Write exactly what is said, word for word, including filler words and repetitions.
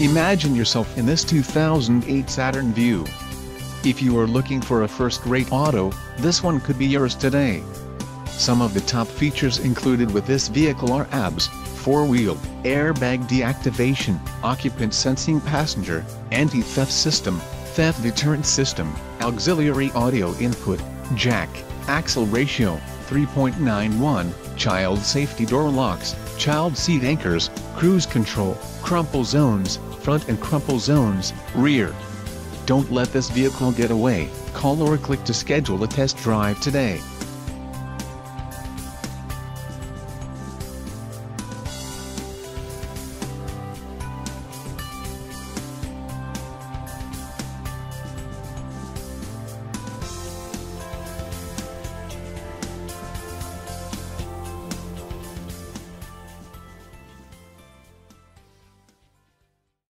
Imagine yourself in this two thousand eight Saturn Vue. If you are looking for a first-rate auto, this one could be yours today. Some of the top features included with this vehicle are A B S, four-wheel, airbag deactivation, occupant sensing passenger, anti-theft system, theft deterrent system, auxiliary audio input, jack, axle ratio, three point nine one, child safety door locks, child seat anchors, cruise control, crumple zones, front and crumple zones, rear. Don't let this vehicle get away. Call or click to schedule a test drive today.